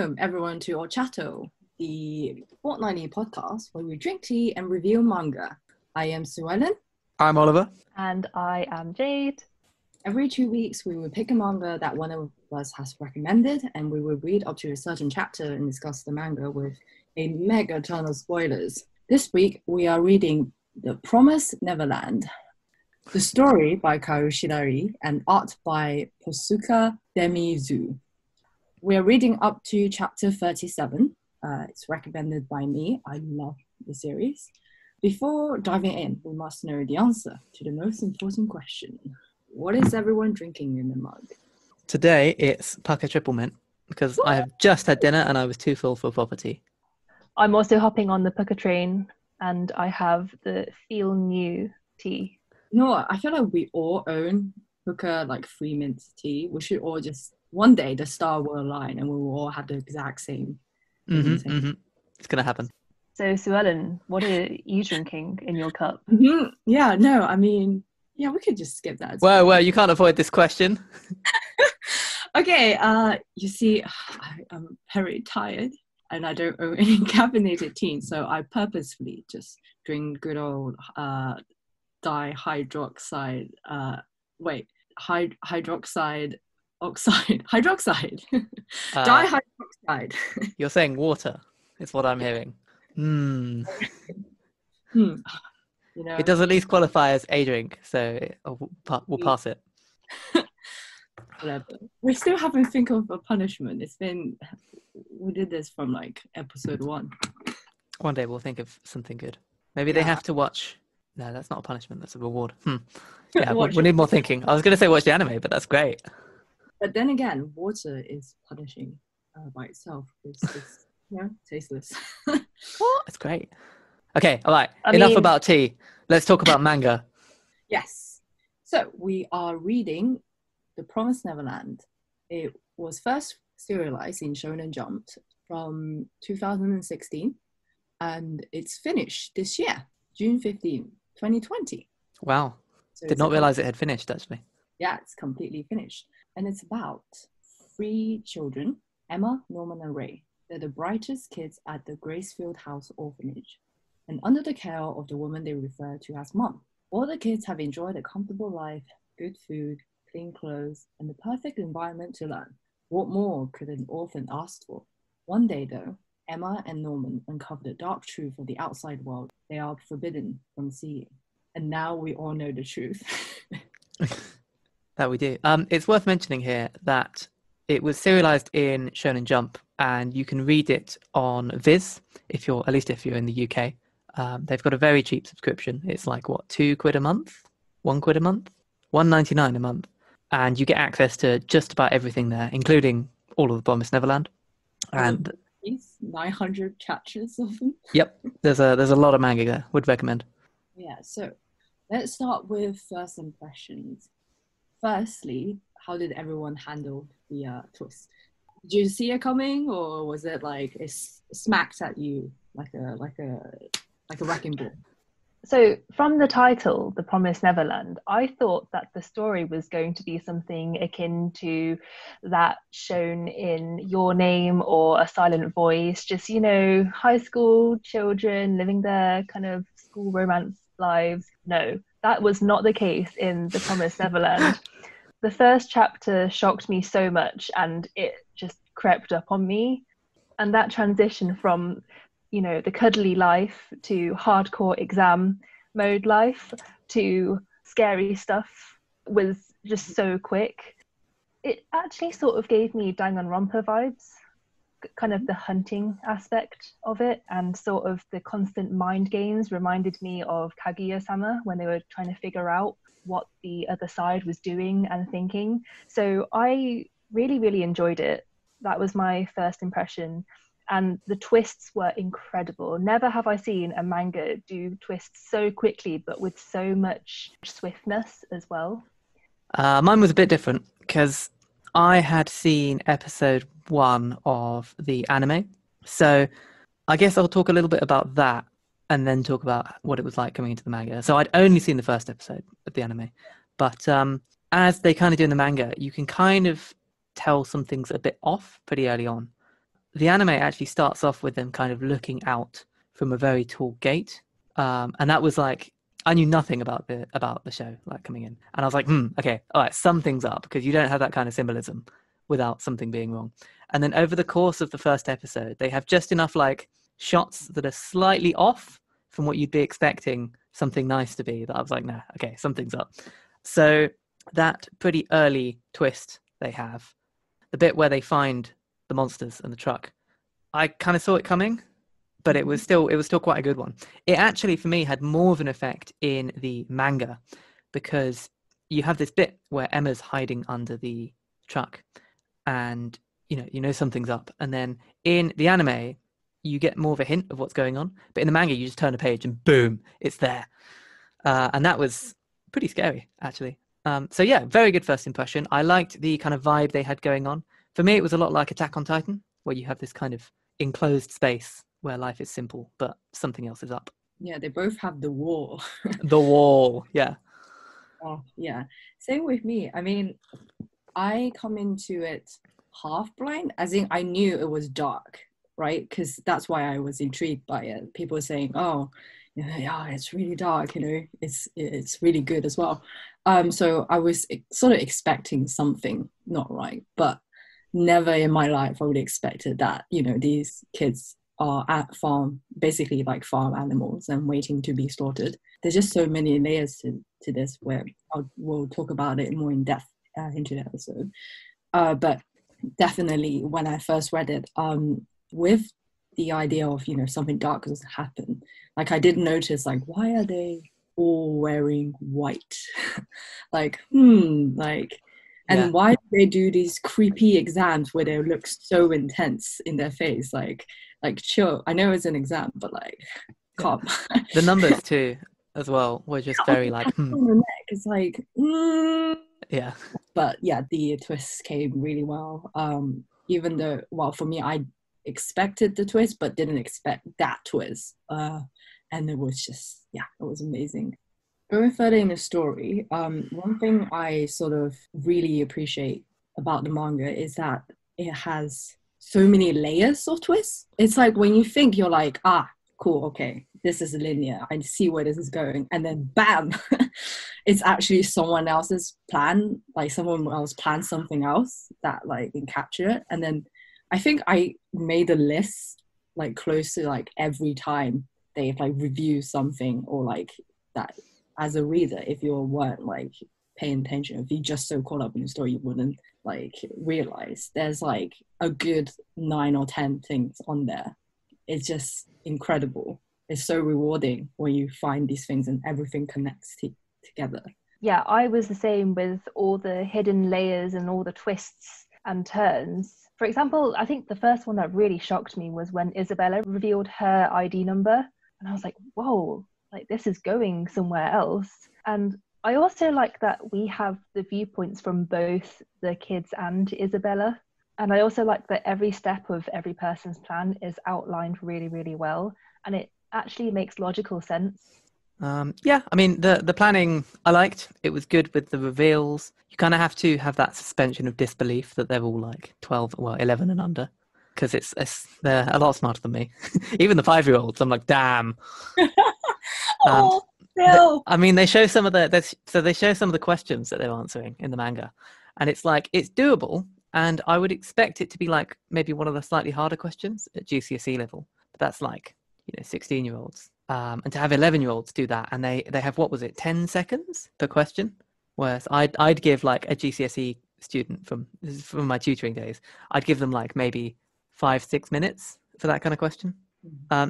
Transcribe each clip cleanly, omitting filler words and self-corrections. Welcome everyone to Ochato, the fortnightly podcast where we drink tea and review manga. I am Suellen. I'm Oliver. And I am Jade. Every 2 weeks we will pick a manga that one of us has recommended and we will read up to a certain chapter and discuss the manga with a mega ton of spoilers. This week we are reading The Promised Neverland. The story by Kaiu Shirai and art by Posuka Demizu. We're reading up to chapter 37. It's recommended by me. I love the series. Before diving in, we must know the answer to the most important question. What is everyone drinking in the mug? Today it's Pukka Triple Mint because I have just had dinner and I was too full for poverty. I'm also hopping on the Pukka train and I have the Feel New tea. No, I feel like we all own Pukka, like free mint tea. We should all just, one day the star will align and we will all have the exact same. Mm-hmm. It's going to happen. So Suellen, what are you drinking in your cup? Mm-hmm. Yeah, no, I mean, yeah, we could just skip that. Well, you can't avoid this question. Okay, you see, I'm very tired and I don't own any caffeinated tea, so I purposefully just drink good old... dihydroxide. You're saying water is what I'm hearing. You know, it does at least qualify as a drink, so we'll pass it. Whatever. We still haven't think of a punishment. We did this from like episode 1. One day we'll think of something good. Maybe they have to watch. No, that's not a punishment, that's a reward. Yeah, we need more thinking. I was going to say watch the anime, but that's great. But then again, water is punishing by itself. It's yeah, tasteless. What? That's great. Okay, all right. Enough about tea. Let's talk about manga. Yes. So we are reading The Promised Neverland. It was first serialized in Shonen Jump from 2016, and it's finished this year, June 15th. 2020. Wow. So did not realize it had finished, actually. Yeah, it's completely finished. And it's about 3 children, Emma, Norman, and Ray. They're the brightest kids at the Grace Field House orphanage, and under the care of the woman they refer to as Mom. All the kids have enjoyed a comfortable life, good food, clean clothes, and the perfect environment to learn. What more could an orphan ask for? One day, though, Emma and Norman uncover the dark truth of the outside world they are forbidden from seeing. And now we all know the truth. That we do. It's worth mentioning here that it was serialized in Shonen Jump and you can read it on Viz, if you're in the UK. They've got a very cheap subscription. It's like, what, £2 a month? £1 a month? $1.99 a month. And you get access to just about everything there, including all of The Promised Neverland. And... 900 chapters of them. Yep, there's a lot of manga there. Would recommend. Yeah, so let's start with first impressions. Firstly, how did everyone handle the twist? Did you see it coming, or was it like it smacked at you like a wrecking ball? So from the title, The Promised Neverland, I thought that the story was going to be something akin to that shown in Your Name or A Silent Voice, just, you know, high school children living their kind of school romance lives. No, that was not the case in The Promised Neverland. The first chapter shocked me so much and it just crept up on me. And that transition from... you know, the cuddly life to hardcore exam mode life to scary stuff was just so quick. It actually sort of gave me Danganronpa vibes, kind of the hunting aspect of it, and sort of the constant mind games reminded me of Kaguya-sama when they were trying to figure out what the other side was doing and thinking. So I really, really enjoyed it. That was my first impression. And the twists were incredible. Never have I seen a manga do twists so quickly, but with so much swiftness as well. Mine was a bit different because I had seen episode 1 of the anime. So I guess I'll talk a little bit about that and then talk about what it was like coming into the manga. So I'd only seen the first episode of the anime. But as they kind of do in the manga, you can kind of tell some things a bit off pretty early on. the anime actually starts off with them kind of looking out from a very tall gate. And that was like, I knew nothing about the show, like coming in. And I was like, okay, all right, something's up, because you don't have that kind of symbolism without something being wrong. And then over the course of the first episode, they have just enough like shots that are slightly off from what you'd be expecting something nice to be, that I was like, nah, okay, something's up. So that pretty early twist they have, the bit where they find the monsters and the truck, I kind of saw it coming, but it was still quite a good one. It actually, for me, had more of an effect in the manga, because you have this bit where Emma's hiding under the truck and you know something's up, and then in the anime you get more of a hint of what's going on, but in the manga you just turn a page and boom, it's there. And that was pretty scary, actually. So yeah, very good first impression. I liked the kind of vibe they had going on. For me, it was a lot like Attack on Titan, where you have this kind of enclosed space where life is simple, but something else is up. Yeah, they both have the wall. The wall, yeah. Oh, yeah. Same with me. I mean, I come into it half blind, as in I knew it was dark, right? Because that's why I was intrigued by it. People were saying, oh, yeah, it's really dark, you know, it's really good as well. So I was sort of expecting something not right, but never in my life I would have expected that, you know, these kids are at farm, basically like farm animals and waiting to be slaughtered. There's just so many layers to this, where we'll talk about it more in depth into the episode. But definitely when I first read it, with the idea of, you know, something dark has happened, like I did notice, like, why are they all wearing white? Like, and yeah. Why do they do these creepy exams where they look so intense in their face? Like chill. I know it's an exam, but like, calm. The numbers too, as well, were just very like, It's like, yeah. But yeah, the twists came really well. Even though, well, for me, I expected the twist, but didn't expect that twist. And it was just, yeah, it was amazing. Going further in the story, one thing I sort of really appreciate about the manga is that it has so many layers of twists. It's like when you think you're like, ah, cool, okay, this is linear, I see where this is going, and then bam, it's actually someone else's plan, like someone else planned something else that like can capture it. And then I think I made a list like close to like every time they like review something, or like that as a reader, if you weren't like paying attention, if you just so caught up in the story, you wouldn't like realize there's like a good 9 or 10 things on there. It's just incredible. It's so rewarding when you find these things and everything connects together. Yeah, I was the same with all the hidden layers and all the twists and turns. For example, I think the first one that really shocked me was when Isabella revealed her ID number. And I was like, whoa, like this is going somewhere else. And I also like that we have the viewpoints from both the kids and Isabella. And I also like that every step of every person's plan is outlined really, really well. And it actually makes logical sense. Yeah, I mean, the planning I liked. It was good with the reveals. You kind of have to have that suspension of disbelief that they're all like 12, well, 11 and under, because they're a lot smarter than me. Even the 5-year-olds, I'm like, damn. Oh, Phil. I mean, they show some of the questions that they're answering in the manga, and it's like, it's doable, and I would expect it to be like maybe one of the slightly harder questions at GCSE level, but that's like, you know, 16-year-olds. And to have 11-year-olds do that, and they have, what was it, 10 seconds per question? Whereas I'd give like a GCSE student from my tutoring days, I'd give them like maybe 5-6 minutes for that kind of question.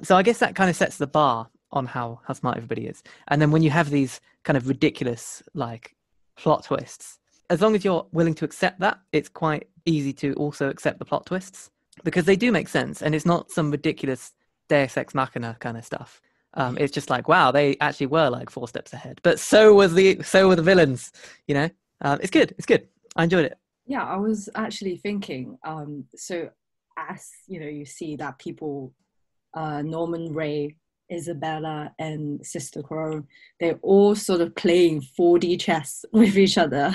So I guess that kind of sets the bar on how smart everybody is. And then when you have these kind of ridiculous like plot twists, as long as you're willing to accept that, it's quite easy to also accept the plot twists, because they do make sense, and it's not some ridiculous Deus Ex Machina kind of stuff. It's just like, wow, they actually were like 4 steps ahead, but so were the villains, you know. It's good. I enjoyed it. Yeah, I was actually thinking, so as you know, you see that people, Norman, Ray, Isabella and Sister Krone, they're all sort of playing 4D chess with each other.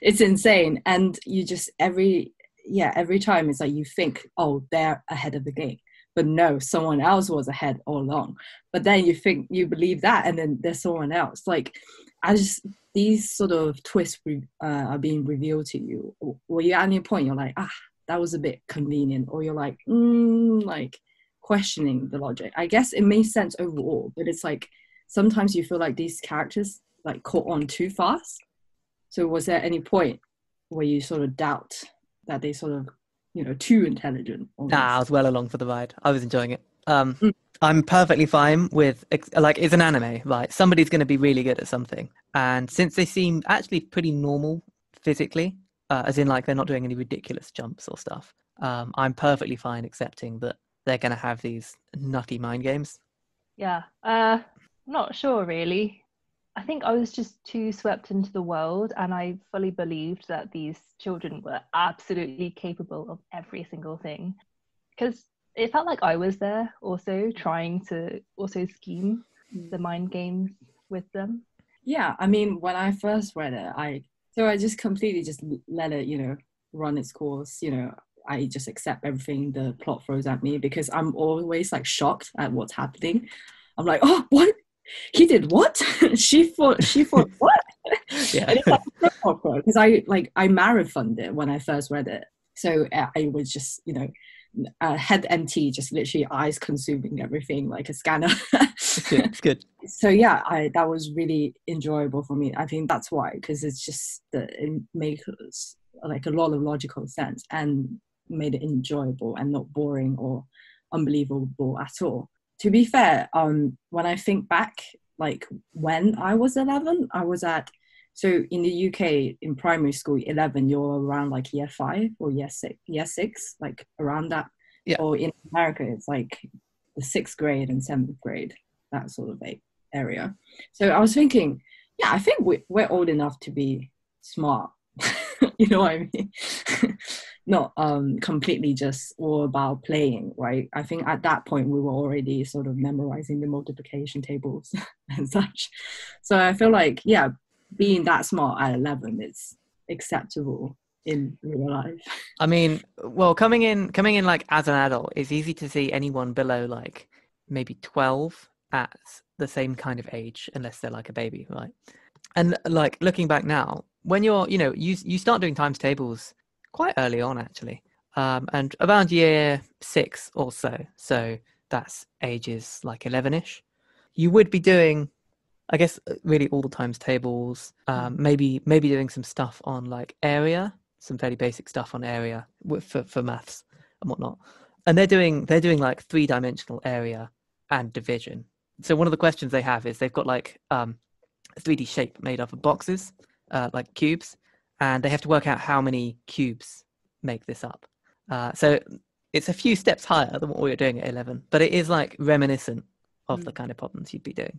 It's insane. And you just, every yeah, every time it's like you think, oh, they're ahead of the game. But no, someone else was ahead all along. But then you think, you believe that, and then there's someone else. Like, I just, these sort of twists are being revealed to you. Or you're at any point, you're like, ah, that was a bit convenient. Or you're like, like questioning the logic. I guess it makes sense overall, but it's like, sometimes you feel like these characters like caught on too fast. So was there any point where you sort of doubt that they sort of, you know, too intelligent? Almost? Nah, I was well along for the ride. I was enjoying it. I'm perfectly fine with, like, it's an anime, right? Somebody's going to be really good at something. And since they seem actually pretty normal physically, as in like they're not doing any ridiculous jumps or stuff, I'm perfectly fine accepting that they're going to have these nutty mind games. Yeah. Not sure, really. I think I was just too swept into the world, and I fully believed that these children were absolutely capable of every single thing, because it felt like I was there also trying to also scheme the mind games with them. Yeah, I mean, when I first read it, I just completely just let it, you know, run its course, you know. I just accept everything the plot throws at me, because I'm always like shocked at what's happening. I'm like, oh, what? He did what? she thought what? Yeah. And it's like, because I marathoned it when I first read it, so I was just, you know, head empty, just literally eyes consuming everything like a scanner. It's good. So yeah, that was really enjoyable for me. I think that's why, because it's just that it makes like a lot of logical sense and made it enjoyable and not boring or unbelievable at all. To be fair, when I think back, like when I was 11, I was at, so in the UK, in primary school, 11, you're around like year 5 or year six, like around that. Yeah. Or in America, it's like the 6th grade and 7th grade, that sort of like area. So I was thinking, yeah, I think we're old enough to be smart. You know what I mean? Not completely just all about playing, right? I think at that point we were already sort of memorizing the multiplication tables and such. So I feel like, yeah, being that smart at 11, it's acceptable in real life. I mean, well, coming in like as an adult, it's easy to see anyone below like maybe 12 at the same kind of age, unless they're like a baby, right? And like looking back now, when you're, you know, you start doing times tables quite early on, actually, and around year 6 or so, so that's ages like 11ish, you would be doing, I guess, really all the times tables, maybe doing some stuff on like area, some fairly basic stuff on area for maths and whatnot. And they're doing like 3-dimensional area and division. So one of the questions they have is they've got like a 3D shape made up of boxes, like cubes, and they have to work out how many cubes make this up. So it's a few steps higher than what we were doing at 11, but it is like reminiscent of the kind of problems you'd be doing.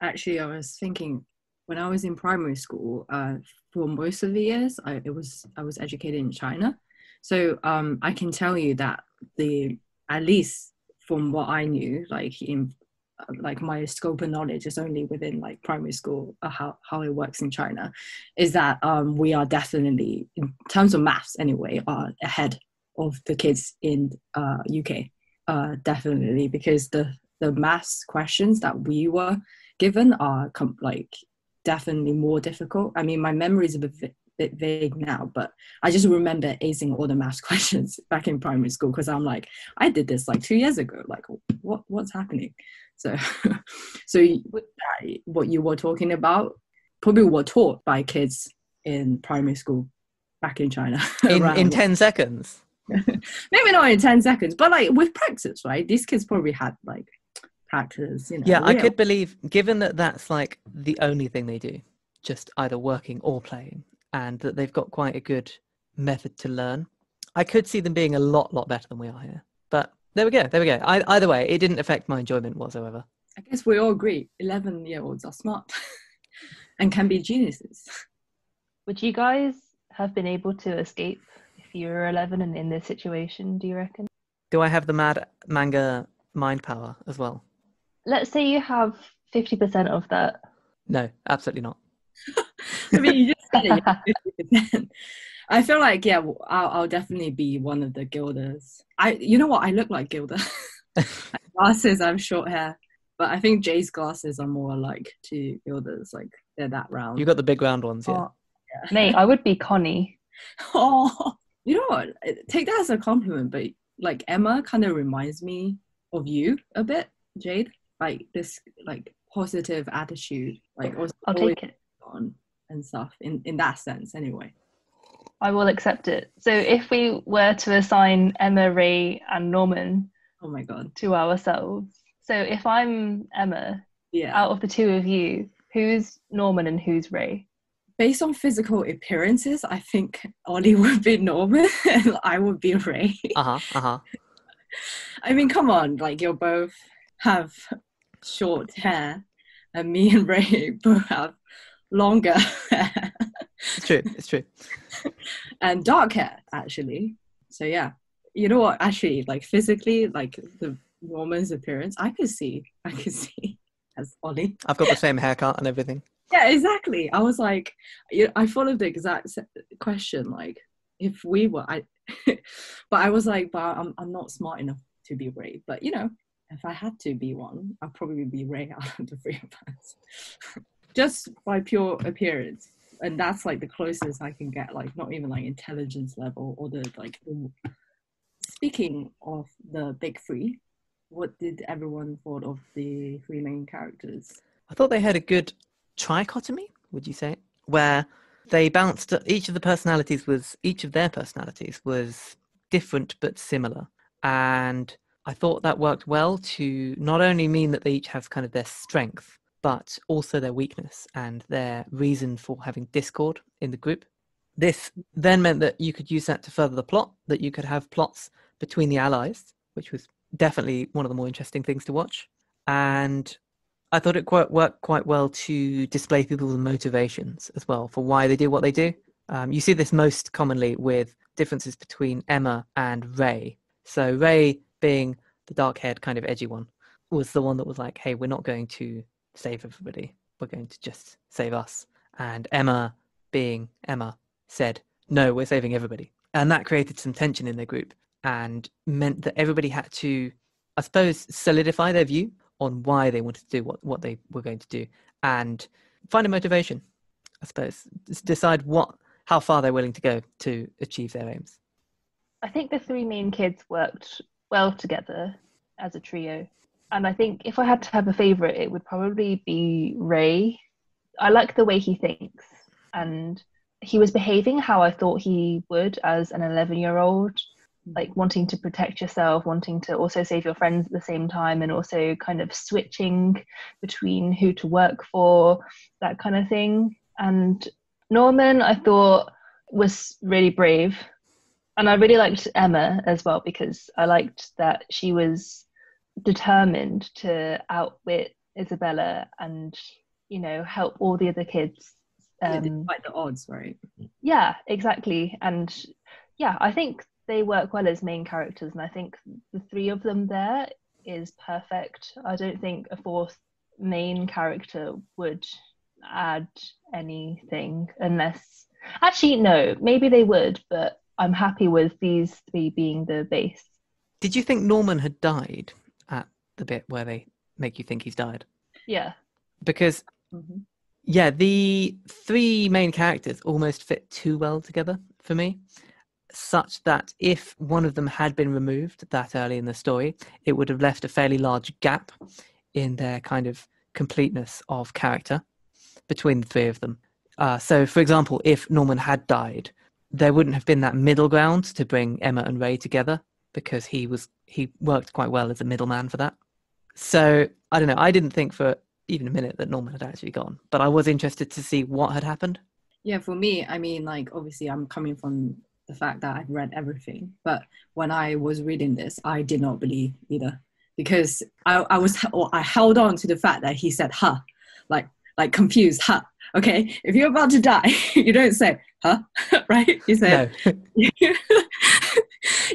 Actually, I was thinking when I was in primary school, for most of the years, I was educated in China. So I can tell you that at least from what I knew, like in like my scope of knowledge is only within like primary school, how it works in China, is that we are definitely, in terms of maths anyway, are ahead of the kids in UK, definitely, because the maths questions that we were given are like definitely more difficult. I mean, my memory is a bit vague now, but I just remember acing all the maths questions back in primary school, because I'm like, I did this like 2 years ago, like what's happening? So what you were talking about probably were taught by kids in primary school back in China in 10 seconds. Maybe not in 10 seconds, but like with practice, right? These kids probably had like practice, you know. Yeah, I could believe, given that that's like the only thing they do, just either working or playing, and that they've got quite a good method to learn, I could see them being a lot better than we are here. But There we go. Either way, it didn't affect my enjoyment whatsoever. I guess we all agree, 11-year-olds are smart and can be geniuses. Would you guys have been able to escape if you were 11 and in this situation, do you reckon? Do I have the mad manga mind power as well? Let's say you have 50% of that. No, absolutely not. I mean, you just said it, 50%. I feel like, yeah, I'll definitely be one of the Gildas. You know what? I look like Gilda. Glasses, I have short hair. But I think Jay's glasses are more alike to Gilda's. Like, they're that round. You got the big round ones, yeah. Oh, yeah. Mate, I would be Connie. Oh, you know what? Take that as a compliment, but, like, Emma kind of reminds me of you a bit, Jade. Like, this, like, positive attitude. Like, I'll take it. On and stuff, in that sense, anyway. I will accept it. So if we were to assign Emma, Ray, and Norman, oh my god, to ourselves. So if I'm Emma, yeah, out of the two of you, who's Norman and who's Ray? Based on physical appearances, I think Ollie would be Norman and I would be Ray. I mean, come on, like, you'll both have short hair, and me and Ray both have longer hair. It's true. And dark hair, actually. So yeah, you know what? Actually, like, physically, like, the Norman's appearance, I could see as Ollie. I've got the same haircut and everything. Yeah, exactly. I was like, I followed the exact question. Like, if we were, but I was like, but I'm not smart enough to be Ray. But you know, if I had to be one, I'd probably be Ray out of the three of us, just by pure appearance. And that's, like, the closest I can get, like, not even, like, intelligence level or the, like... Speaking of the big three, what did everyone thought of the three main characters? I thought they had a good trichotomy, would you say? Where they bounced... Each of their personalities was different but similar. And I thought that worked well to not only mean that they each have kind of their strength, but also their weakness and their reason for having discord in the group. This then meant that you could use that to further the plot, that you could have plots between the allies, which was definitely one of the more interesting things to watch. And I thought it worked quite well to display people's motivations as well for why they do what they do. You see this most commonly with differences between Emma and Ray. So Ray, being the dark-haired kind of edgy one, was the one that was like, hey, we're not going to save everybody, we're going to just save us. And Emma, being Emma, said, no, we're saving everybody. And that created some tension in their group and meant that everybody had to, I suppose, solidify their view on why they wanted to do what they were going to do and find a motivation, I suppose, decide how far they're willing to go to achieve their aims. I think the three main kids worked well together as a trio. And I think if I had to have a favourite, it would probably be Ray. I like the way he thinks. And he was behaving how I thought he would as an 11-year-old, like wanting to protect yourself, wanting to also save your friends at the same time, and also kind of switching between who to work for, that kind of thing. And Norman, I thought, was really brave. And I really liked Emma as well, because I liked that she was... determined to outwit Isabella and, you know, help all the other kids despite the odds, right? Yeah, exactly. And yeah, I think they work well as main characters, and I think the three of them there is perfect. I don't think a fourth main character would add anything, unless actually no, maybe they would, but I'm happy with these three being the base. Did you think Norman had died? The bit where they make you think he's died. Yeah. Because, yeah, the three main characters almost fit too well together for me, such that if one of them had been removed that early in the story, it would have left a fairly large gap in their kind of completeness of character between the three of them. So, for example, if Norman had died, there wouldn't have been that middle ground to bring Emma and Ray together, because he worked quite well as a middleman for that. So, I don't know, I didn't think for even a minute that Norman had actually gone, but I was interested to see what had happened. Yeah, for me, I mean, like, obviously I'm coming from the fact that I've read everything, but when I was reading this, I did not believe either, because I held on to the fact that he said, huh, like confused, huh. Okay, if you're about to die, you don't say, huh, right? You say, no.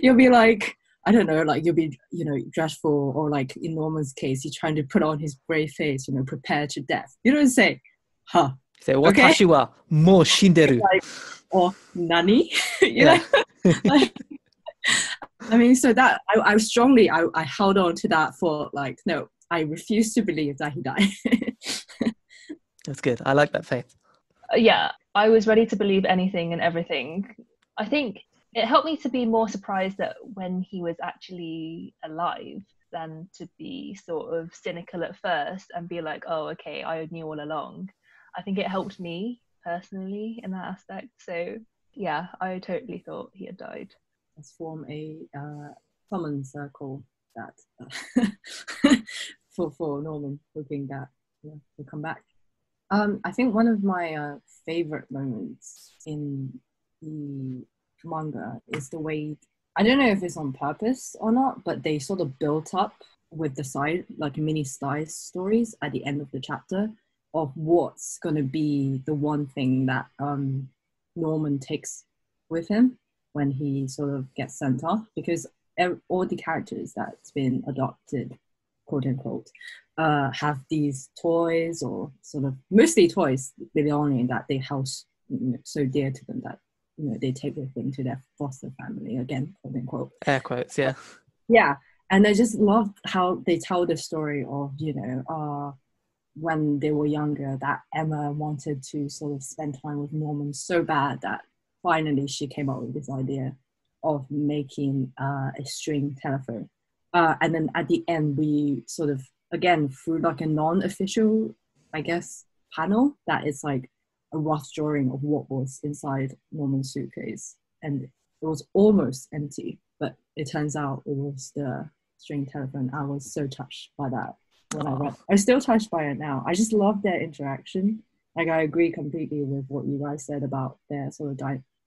You'll be like, I don't know, like, you'll be, you know, dreadful, or like in Norman's case, he's trying to put on his brave face, you know, prepare to death. You don't say, huh. You say, watashiwa mou shinderu. Like, or nanny, you know? Like, I mean, so that I held on to that for like, no, I refuse to believe that he died. That's good. I like that faith. Yeah, I was ready to believe anything and everything. I think it helped me to be more surprised at when he was actually alive than to be sort of cynical at first and be like, oh, okay, I knew all along. I think it helped me personally in that aspect. So yeah, I totally thought he had died. Let's form a common circle that for Norman, hoping that he'll come back. I think one of my favorite moments in the manga is the way, I don't know if it's on purpose or not, but they sort of built up with the side, like mini side stories at the end of the chapter of what's going to be the one thing that Norman takes with him when he sort of gets sent off, because all the characters that's been adopted, quote unquote, have these toys, or sort of mostly toys, they belong in that they hold so dear to them that, you know, they take with them to their foster family, again, quote unquote. Air quotes, yeah. Yeah, and I just love how they tell the story of, you know, when they were younger, that Emma wanted to sort of spend time with Norman so bad that finally she came up with this idea of making a string telephone. And then at the end, we sort of, again, through like a non-official, I guess, panel, that is like a rough drawing of what was inside Norman's suitcase. And it was almost empty, but it turns out it was the string telephone. I was so touched by that when I read. I'm still touched by it now. I just love their interaction. Like, I agree completely with what you guys said about their sort of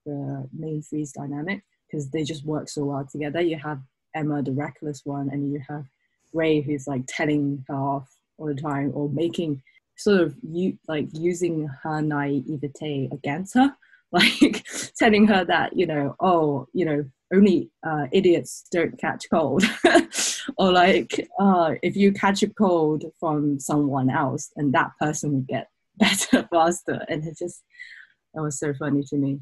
the main three's dynamic, because they just work so well together. You have Emma, the reckless one, and you have Ray, who's like telling her off all the time, or making sort of using her naivete against her, like telling her that, you know, oh, you know, only idiots don't catch cold, or like if you catch a cold from someone else, and that person would get better faster. And it was so funny to me.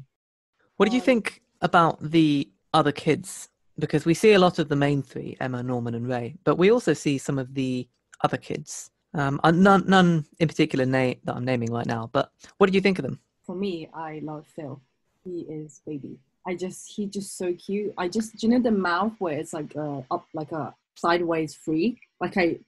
What do you think about the other kids? Because we see a lot of the main three, Emma, Norman and Ray, but we also see some of the other kids. None in particular that I'm naming right now, but what did you think of them? For me, I love Phil. He is baby. He's just so cute. Do you know the mouth where it's like up, like a sideways free?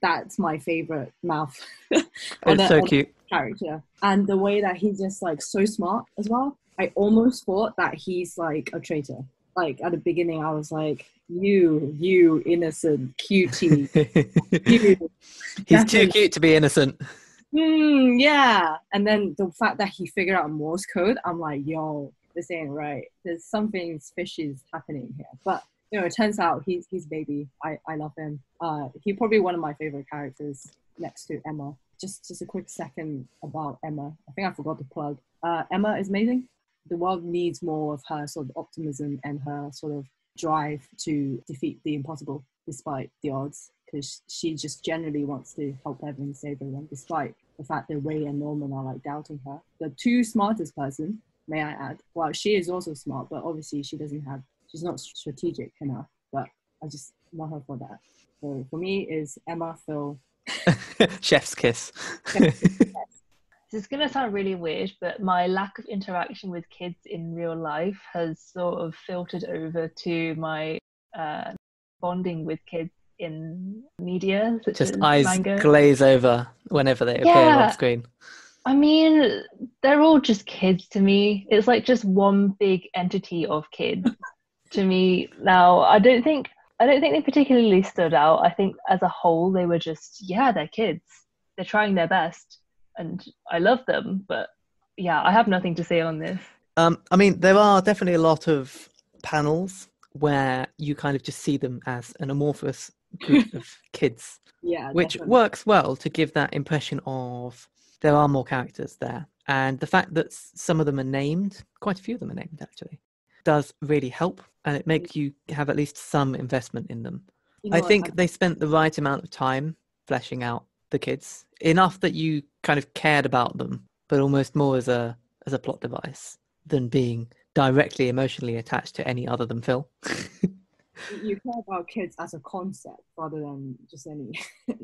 That's my favorite mouth. It's so cute. Character. And the way that he's just like so smart as well. I almost thought that he's like a traitor. Like at the beginning, I was like, you innocent cutie. He's too cute to be innocent. Yeah. And then the fact that he figured out Morse code, I'm like, yo, this ain't right. There's something fishy happening here. But, you know, it turns out he's baby. I love him. He's probably one of my favorite characters next to Emma. Just a quick second about Emma. I think I forgot to plug. Emma is amazing. The world needs more of her sort of optimism and her sort of drive to defeat the impossible despite the odds, because she just generally wants to help everyone, save everyone, despite the fact that Ray and Norman are like doubting her. The two smartest person, may I add. Well, she is also smart, but obviously she's not strategic enough, but I just love her for that. So for me is Emma, Phil. Chef's kiss. Chef's kiss. This is going to sound really weird, but my lack of interaction with kids in real life has sort of filtered over to my bonding with kids in media, such as manga. Eyes glaze over whenever they appear on screen. I mean, they're all just kids to me. It's like just one big entity of kids to me now. I don't think they particularly stood out. I think as a whole, they were just, they're kids. They're trying their best. And I love them, but yeah, I have nothing to say on this. I mean, there are definitely a lot of panels where you kind of just see them as an amorphous group of kids, which definitely works well to give that impression of there are more characters there. And the fact that some of them are named, quite a few of them are named actually, does really help. And it makes you have at least some investment in them. You know, I think they spent the right amount of time fleshing out the kids, enough that you kind of cared about them, but almost more as a plot device than being directly emotionally attached to any other than Phil. You care about kids as a concept rather than just any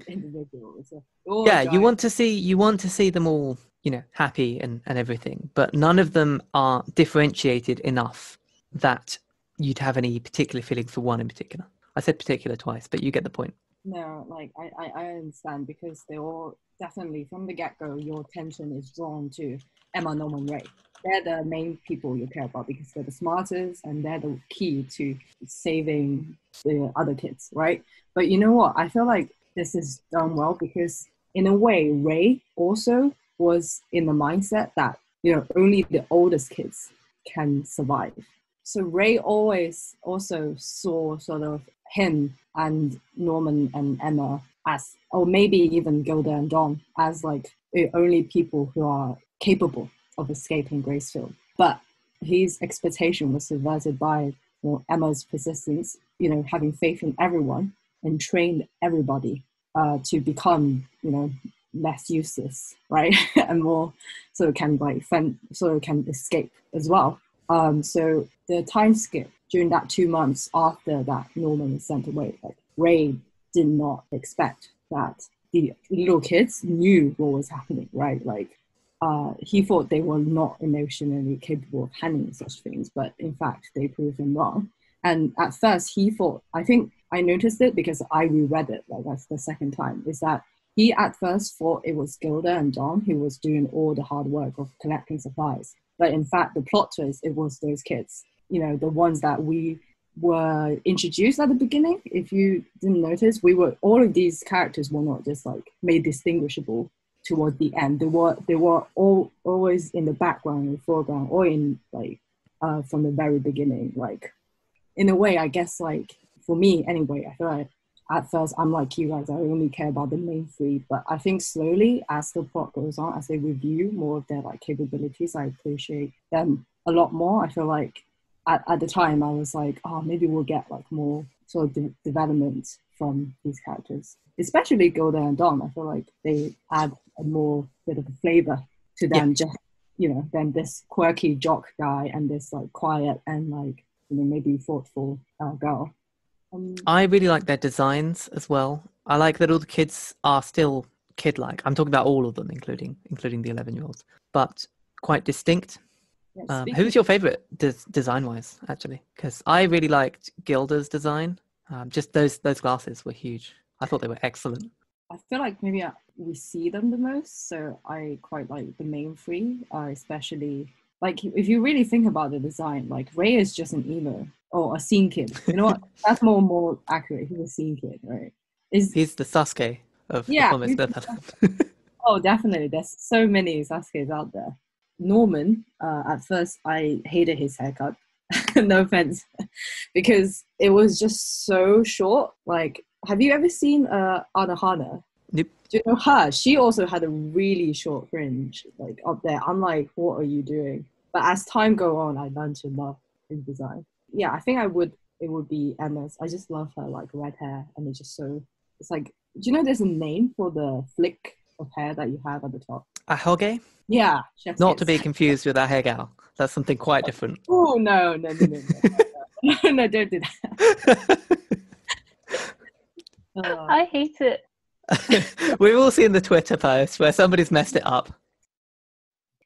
individual. It's you want to see them all, you know, happy and everything, but none of them are differentiated enough that you'd have any particular feeling for one in particular. I said particular twice, but you get the point. No, like I understand, because they're all definitely from the get-go your attention is drawn to Emma, Norman, Ray. They're the main people you care about because they're the smartest and they're the key to saving the other kids, right? But you know what? I feel like this is done well because in a way, Ray also was in the mindset that, you know, only the oldest kids can survive. So Ray always also saw sort of him and Norman and Emma as, or maybe even Gilda and Don, as like the only people who are capable of escaping Grace Field. But his expectation was subverted by, you know, Emma's persistence, you know, having faith in everyone and trained everybody to become, you know, less useless, right? And more so can escape as well. So the time skip during that 2 months after that Norman was sent away, like Ray did not expect that the little kids knew what was happening, right? Like, he thought they were not emotionally capable of handling such things, but in fact, they proved him wrong. And at first, he thought, I think I noticed it because I reread it, like that's the second time, is that he at first thought it was Gilda and Don who was doing all the hard work of collecting supplies. But in fact, the plot twist, it was those kids, you know, the ones that we were introduced at the beginning. If you didn't notice, all of these characters were not just like made distinguishable towards the end. They were all always in the background and foreground, or in like from the very beginning. Like, in a way, I guess, like for me anyway, I feel like at first I'm like you guys, I only care about the main three. But I think slowly, as the plot goes on, as they review more of their like capabilities, I appreciate them a lot more. I feel like at the time I was like, oh, maybe we'll get like more sort of development from these characters, especially Gilda and Don. I feel like they add a more bit of a flavor to them, just, you know, than this quirky jock guy and this like quiet and like, you know, maybe thoughtful girl. I really like their designs as well. I like that all the kids are still kid-like. I'm talking about all of them, including the 11-year-olds, but quite distinct. Yes, who's your favorite design-wise, actually? Because I really liked Gilda's design. Just those glasses were huge. I thought they were excellent. I feel like maybe we see them the most, so I quite like the main three, especially like if you really think about the design, like Ray is just an emo or a scene kid. You know what? That's more accurate. He's a scene kid, right? He's the Sasuke of The Promised Neverland. Oh, definitely. There's so many Sasukes out there. Norman, at first, I hated his haircut. No offense, because it was just so short. Like, have you ever seen Anohana? Nope. Do you know her? She also had a really short fringe, like up there. I'm like, what are you doing? But as time go on, I learned to love his design. Yeah, I think it would be Emma's. I just love her, like red hair, and it's just so. It's like, do you know there's a name for the flick of hair that you have at the top? A hoge? Yeah. Not to be confused with a hegao. That's something quite different. Oh, no. No, don't do that. I hate it. We've all seen the Twitter post where somebody's messed it up.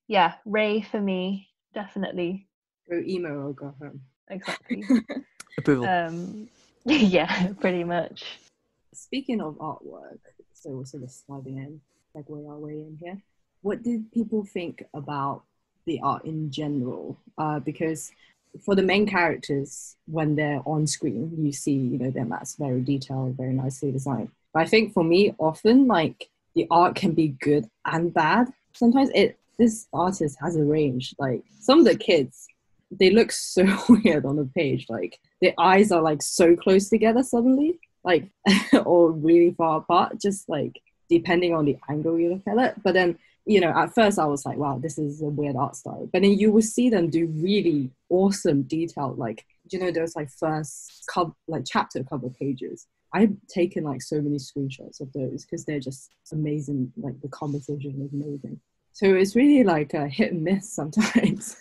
Yeah, Ray for me, definitely. Go emo or go home. Exactly. Approval. Yeah, pretty much. Speaking of artwork, so we're sort of sliding in, segue our way in here. What did people think about the art in general? Because for the main characters, when they're on screen, you see, you know, their maps very detailed, very nicely designed. But I think for me, often like the art can be good and bad. Sometimes this artist has a range. Like some of the kids, they look so weird on the page. Like their eyes are like so close together suddenly, like or really far apart, just like depending on the angle you look at it. But then, you know, at first I was like, wow, this is a weird art style. But then you will see them do really awesome detail. Like, you know, those like first chapter cover pages. I've taken like so many screenshots of those because they're just amazing. Like the composition is amazing. So it's really like a hit and miss sometimes.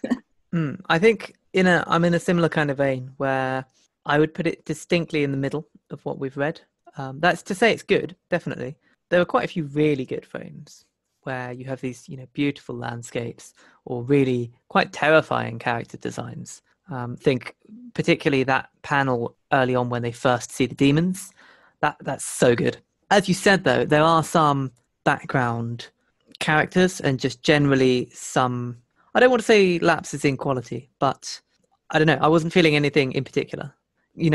I think I'm in a similar kind of vein where I would put it distinctly in the middle of what we've read. That's to say it's good, definitely. There are quite a few really good frames where you have these, beautiful landscapes or really quite terrifying character designs. Think particularly that panel early on when they first see the demons. That's so good. As you said, though, there are some background characters and just generally some, I don't want to say lapses in quality, but I don't know. I wasn't feeling anything in particular.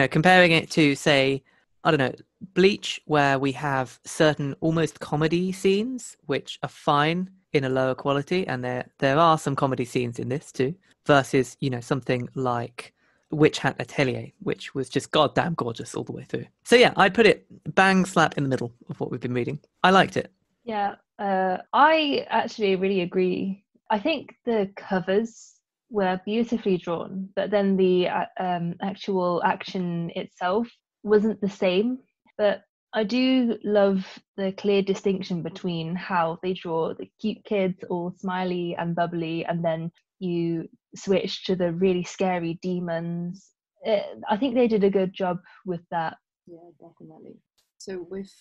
Comparing it to, say, I don't know, Bleach, where we have certain almost comedy scenes, which are fine in a lower quality. And there are some comedy scenes in this too, versus, something like Witch Hat Atelier, which was just goddamn gorgeous all the way through. So yeah, I'd put it bang slap in the middle of what we've been reading. I liked it. Yeah, I actually really agree. I think the covers were beautifully drawn, but then the actual action itself wasn't the same. But I do love the clear distinction between how they draw the cute kids all smiley and bubbly, and then you switch to the really scary demons. I think they did a good job with that. Yeah, definitely. So with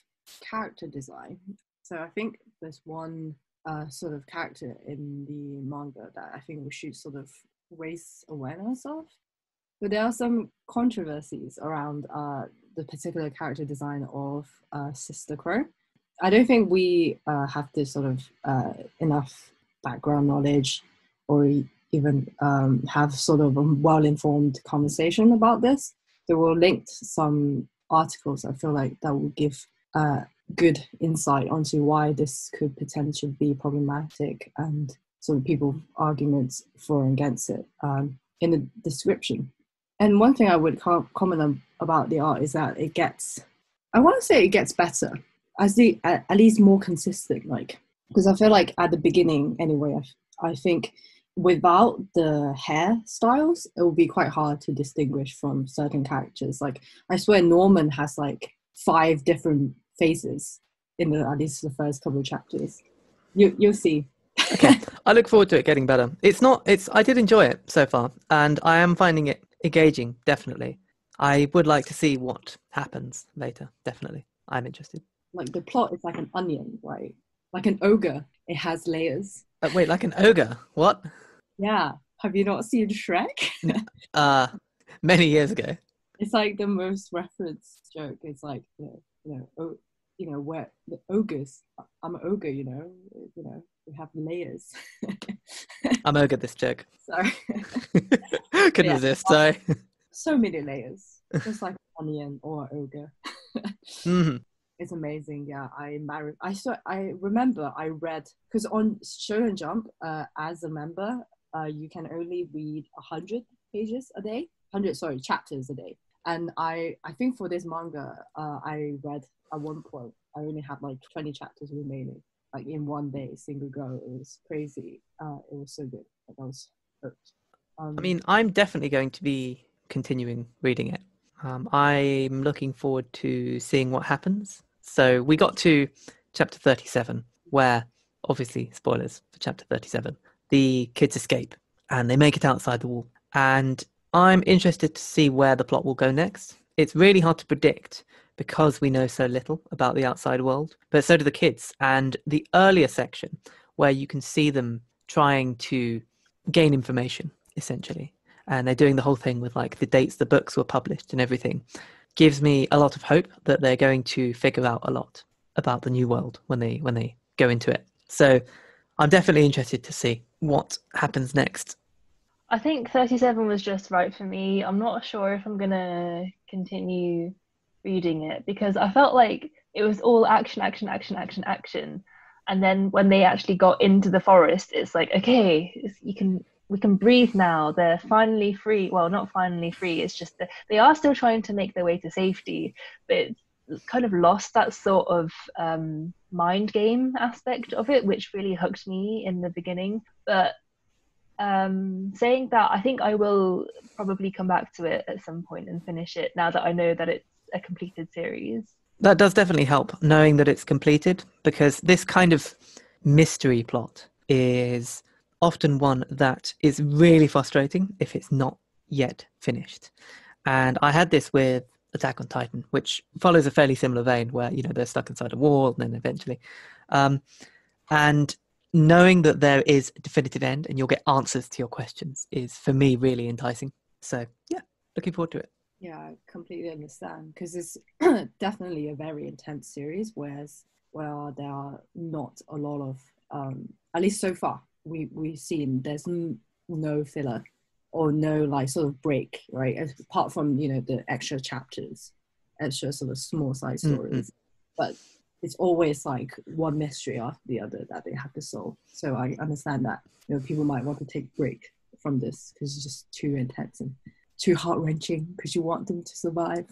character design, so I think there's one sort of character in the manga that I think we should sort of raise awareness of. But there are some controversies around the particular character design of Sister Krone. I don't think we have this sort of enough background knowledge or even have sort of a well-informed conversation about this. There were linked some articles, I feel like, that will give good insight onto why this could potentially be problematic and sort of people's arguments for and against it in the description. And one thing I would comment about the art is that it gets, I want to say it gets better, at least more consistent, because I feel like at the beginning anyway, I think without the hairstyles, it will be quite hard to distinguish from certain characters. I swear Norman has 5 different faces in at least the first couple of chapters. You'll see. Okay, I look forward to it getting better. I did enjoy it so far, and I am finding it engaging, definitely. I would like to see what happens later, definitely. I'm interested. The plot is like an onion, right? Like an ogre, it has layers. Wait, like an ogre? What? Yeah. Have you not seen Shrek? Many years ago. It's the most referenced joke. It's where the ogres. I'm an ogre. We have layers. I'm ogre this joke. Sorry. Couldn't resist. Sorry. So many layers, just like an onion or an ogre. Mm-hmm. It's amazing. Yeah, I remember I read, because on Shonen Jump, as a member, you can only read 100 pages a day. 100 chapters a day. And I think for this manga, I read at one point, I only had 20 chapters remaining, in one day, single go. It was crazy. It was so good. I was hooked. I'm definitely going to be continuing reading it. I'm looking forward to seeing what happens. So we got to chapter 37, where, obviously, spoilers for chapter 37, the kids escape and they make it outside the wall. And I'm interested to see where the plot will go next. It's really hard to predict because we know so little about the outside world, but so do the kids. And the earlier section where you can see them trying to gain information, essentially, and they're doing the whole thing with the dates the books were published and everything, gives me a lot of hope that they're going to figure out a lot about the new world when they go into it. So I'm definitely interested to see what happens next. I think 37 was just right for me. I'm not sure if I'm going to continue reading it because I felt like it was all action. And then when they actually got into the forest, it's okay, we can breathe now. They're finally free. Well, not finally free. It's just that they are still trying to make their way to safety, but it's kind of lost that sort of mind game aspect of it, which really hooked me in the beginning. But saying that, I think I will probably come back to it at some point and finish it now that I know that it's a completed series. That does definitely help, knowing that it's completed, because this kind of mystery plot is often one that is really frustrating if it's not yet finished. And I had this with Attack on Titan, which follows a fairly similar vein where, you know, they're stuck inside a wall and then eventually. And knowing that there is a definitive end and you'll get answers to your questions is, for me, really enticing. So, yeah, looking forward to it. Yeah, I completely understand, because it's definitely a very intense series where there are not a lot of, at least so far, we've seen there's no filler or no like sort of break, right? Apart from, you know, the extra chapters, extra sort of small side stories. Mm-hmm. But it's always like one mystery after the other that they have to solve. So I understand that, you know, people might want to take a break from this because it's just too intense and too heart-wrenching, because you want them to survive.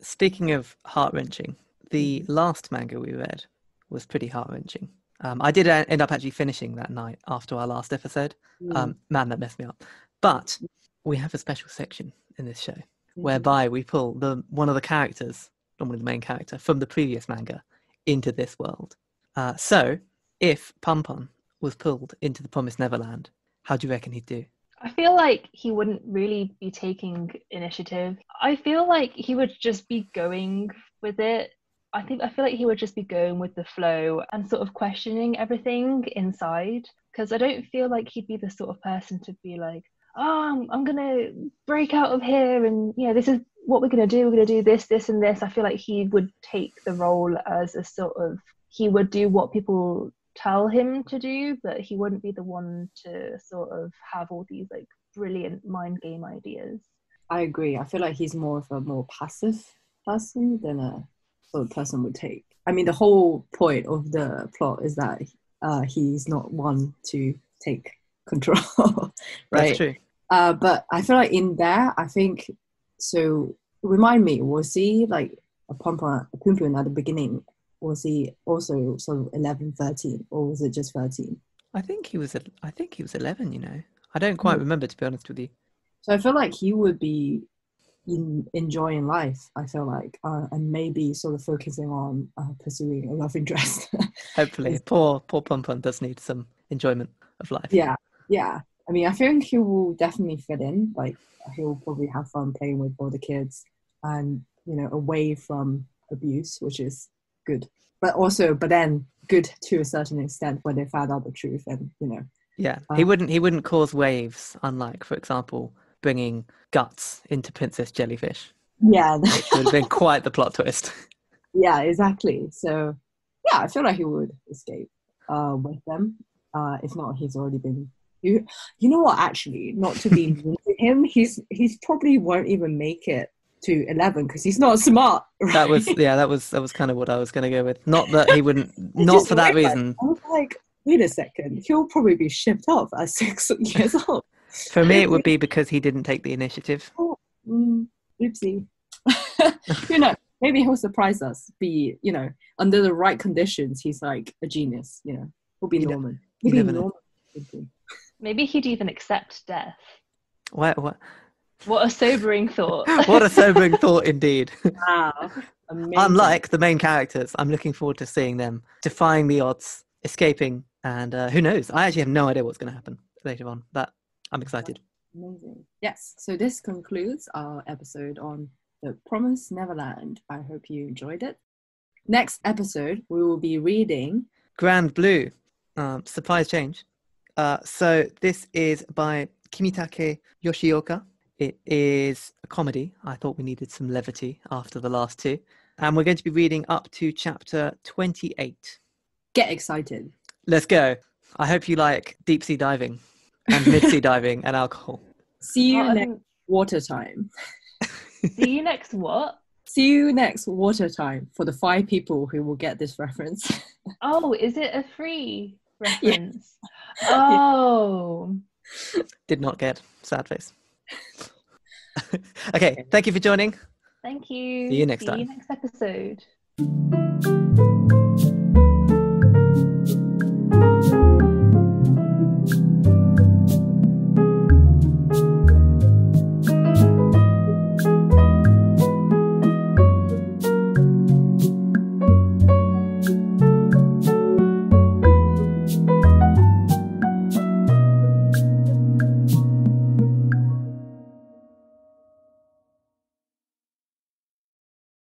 Speaking of heart-wrenching, the last manga we read was pretty heart-wrenching. I did end up actually finishing that night after our last episode. Man, that messed me up. But we have a special section in this show whereby we pull one of the characters, normally the main character, from the previous manga into this world. So if Pompon was pulled into The Promised Neverland, how do you reckon he'd do? I feel like he wouldn't really be taking initiative. I feel like he would just be going with it. I feel like he would just be going with the flow and sort of questioning everything inside, because I don't feel like he'd be the sort of person to be like, oh, I'm going to break out of here and, you know, this is what we're going to do. We're going to do this, this and this. I feel like he would take the role as a sort of, he would do what people tell him to do, but he wouldn't be the one to sort of have all these like brilliant mind game ideas. I agree. I feel like he's more of a more passive person than a sort of person would take. I mean, the whole point of the plot is that he's not one to take control, right? That's true. But I feel like in there, I think, so remind me, was he like a Pompon at the beginning? Was he also sort of 11, 13, or was it just 13? I think he was 11. You know, I don't quite remember, to be honest with you. So I feel like he would be enjoying life. I feel like, and maybe sort of focusing on pursuing a love interest. Hopefully, poor Pompon does need some enjoyment of life. Yeah. I mean, I think he will definitely fit in. Like, he'll probably have fun playing with all the kids, and, you know, away from abuse, which is good, but then good to a certain extent when they found out the truth. And, you know, he wouldn't cause waves, unlike, for example, bringing guts into Princess Jellyfish, which would have been quite the plot twist. Yeah, exactly. So yeah, I feel like he would escape with them. If not, he's already been, you know what, actually, not to be mean to him, he's probably won't even make it to 11 because he's not smart, right? That was kind of what I was going to go with. Not that he wouldn't not for that reason. I was like, wait a second, he'll probably be shipped off at 6 years old. For me it would be because he didn't take the initiative. Oopsie. You know, maybe he'll surprise us, be, you know, under the right conditions he's like a genius, you know. He'll be Norman. Maybe he'd even accept death. What a sobering thought. What a sobering thought indeed. Wow. Amazing. Unlike the main characters, I'm looking forward to seeing them defying the odds, escaping, and who knows? I actually have no idea what's going to happen later on, but I'm excited. Amazing. Yes, so this concludes our episode on The Promised Neverland. I hope you enjoyed it. Next episode, we will be reading Grand Blue, surprise change. So this is by Kimitake Yoshioka. It is a comedy. I thought we needed some levity after the last two. And we're going to be reading up to chapter 28. Get excited. Let's go. I hope you like deep sea diving and mid-sea diving and alcohol. See you next water time. See you next what? See you next water time for the 5 people who will get this reference. Oh, is it a free reference? Yes. Oh. Did not get. Sad face. Okay, thank you for joining. Thank you. See you next episode.